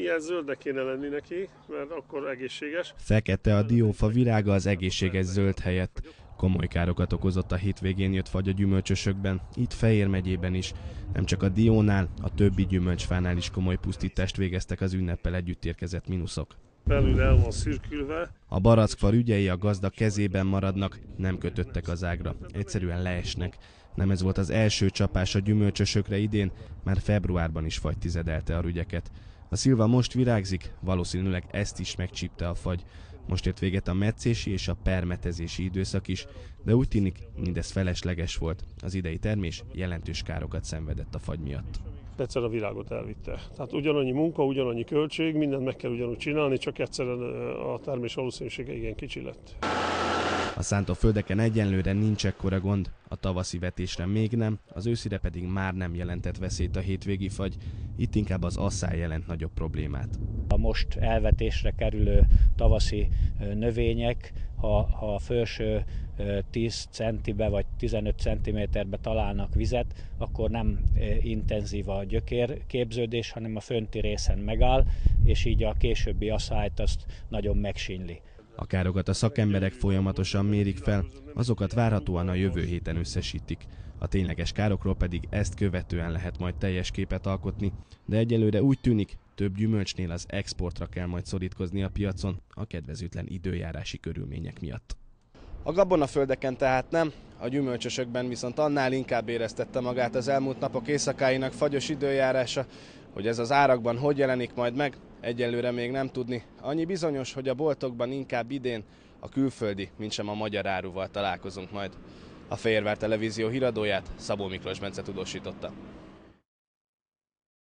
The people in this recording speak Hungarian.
Ilyen zöldnek kéne lenni neki, mert akkor egészséges. Fekete a diófa virága az egészséges zöld helyett. Komoly károkat okozott a hétvégén jött fagy a gyümölcsösökben, itt Fejér megyében is. Nem csak a diónál, a többi gyümölcsfánál is komoly pusztítást végeztek az ünneppel együtt érkezett mínuszok. Belül el van szürkülve. A barackfar ügyei a gazda kezében maradnak, nem kötöttek az ágra, egyszerűen leesnek. Nem ez volt az első csapás a gyümölcsösökre idén, már februárban is fagy tizedelte a rügyeket. A szilva most virágzik, valószínűleg ezt is megcsípte a fagy. Most ért véget a metszési és a permetezési időszak is, de úgy tűnik, mindez felesleges volt. Az idei termés jelentős károkat szenvedett a fagy miatt. Egyszer a virágot elvitte. Tehát ugyanannyi munka, ugyanannyi költség, mindent meg kell ugyanúgy csinálni, csak egyszerűen a termés valószínűsége igen kicsi lett. A szántóföldeken egyenlőre nincs ekkora gond, a tavaszi vetésre még nem, az őszire pedig már nem jelentett veszélyt a hétvégi fagy, itt inkább az asszály jelent nagyobb problémát. A most elvetésre kerülő tavaszi növények, ha a felső 10 centibe vagy 15 centiméterbe találnak vizet, akkor nem intenzív a gyökérképződés, hanem a fönti részen megáll, és így a későbbi asszályt azt nagyon megsínli. A károkat a szakemberek folyamatosan mérik fel, azokat várhatóan a jövő héten összesítik. A tényleges károkról pedig ezt követően lehet majd teljes képet alkotni, de egyelőre úgy tűnik, több gyümölcsnél az exportra kell majd szorítkozni a piacon a kedvezőtlen időjárási körülmények miatt. A gabonaföldeken tehát nem, a gyümölcsösökben viszont annál inkább éreztette magát az elmúlt napok éjszakáinak fagyos időjárása, hogy ez az árakban hogy jelenik majd meg, egyelőre még nem tudni. Annyi bizonyos, hogy a boltokban inkább idén a külföldi, mintsem a magyar áruval találkozunk majd. A Fejérvár televízió híradóját Szabó Miklós Bence tudósította.